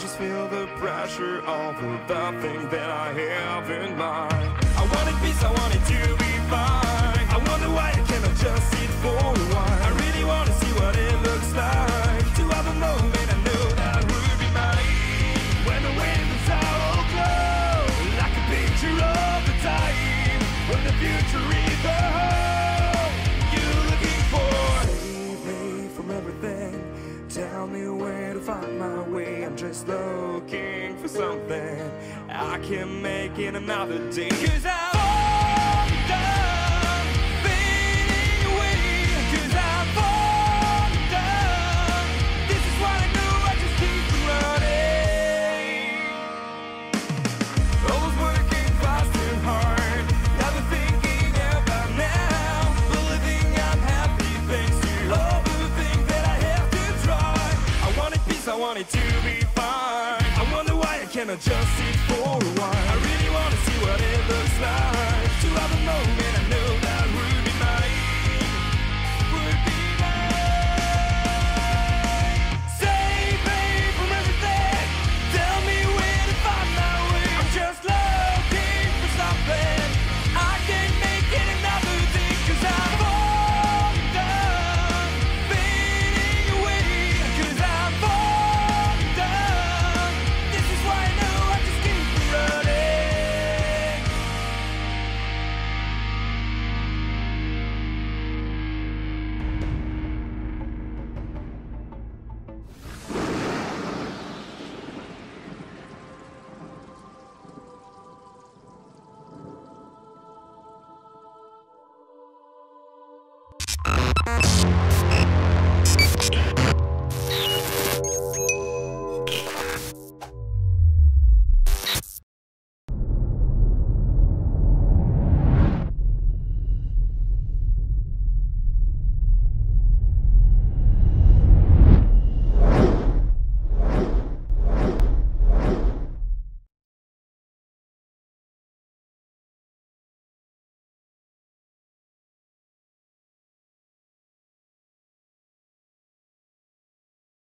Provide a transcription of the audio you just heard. just feel the pressure of the thing that I have in mind. I wanted peace, I wanted to be fine. I wonder why I cannot just sit for a while. I really want to see what it looks like. To have a moment I know that would be mine. When the winds are all closed, like a picture of the time when the future is the home you're looking for. Save me from everything. Tell me where to find my way. I'm just looking for something I can make in another day. 'Cause I'm all done fading away. 'Cause I'm all done. This is what I know. I just keep running. Always working fast and hard, never thinking about now. Believing I'm happy thanks to all the things that I have to try. I wanted peace, I wanted to be fine. I wonder why I cannot just sit for a while.